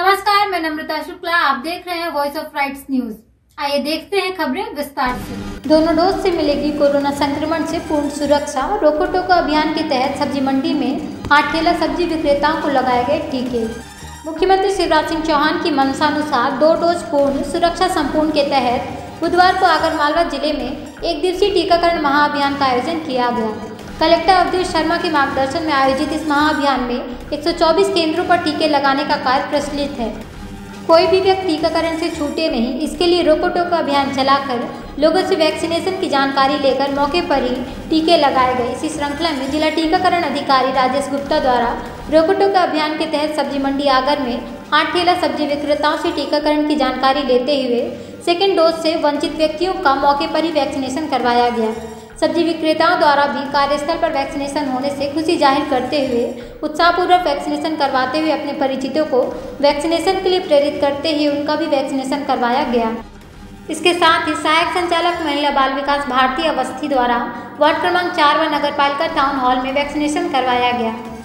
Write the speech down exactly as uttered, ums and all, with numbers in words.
नमस्कार, मैं नमिता शुक्ला, आप देख रहे हैं वॉइस ऑफ राइट्स न्यूज। आइए देखते हैं खबरें विस्तार से। दोनों डोज से मिलेगी कोरोना संक्रमण से पूर्ण सुरक्षा। रोको टोको अभियान के तहत सब्जी मंडी में आठ ठेला सब्जी विक्रेताओं को लगाए गए टीके। मुख्यमंत्री शिवराज सिंह चौहान की मंशानुसार दो डोज पूर्ण सुरक्षा संपूर्ण के तहत बुधवार को आगरमालवा जिले में एक दिवसीय टीकाकरण महाअभियान का आयोजन किया गया। कलेक्टर अवधेश शर्मा के मार्गदर्शन में आयोजित इस महाअभियान में एक सौ चौबीस केंद्रों पर टीके लगाने का कार्य प्रचलित है। कोई भी व्यक्ति टीकाकरण से छूटे नहीं, इसके लिए रोको टोको अभियान चलाकर लोगों से वैक्सीनेशन की जानकारी लेकर मौके पर ही टीके लगाए गए। इसी श्रृंखला में जिला टीकाकरण अधिकारी राजेश गुप्ता द्वारा रोको टोको अभियान के तहत सब्जी मंडी आगर में आठ ठेला सब्जी विक्रेताओं से टीकाकरण की जानकारी लेते हुए सेकेंड डोज से वंचित व्यक्तियों का मौके पर ही वैक्सीनेशन करवाया गया। सब्जी विक्रेताओं द्वारा भी कार्यस्थल पर वैक्सीनेशन होने से खुशी जाहिर करते हुए उत्साहपूर्वक वैक्सीनेशन करवाते हुए अपने परिचितों को वैक्सीनेशन के लिए प्रेरित करते ही उनका भी वैक्सीनेशन करवाया गया। इसके साथ ही सहायक संचालक महिला बाल विकास भारती अवस्थी द्वारा वार्ड क्रमांक चार व नगरपालिका टाउन हॉल में वैक्सीनेशन करवाया गया।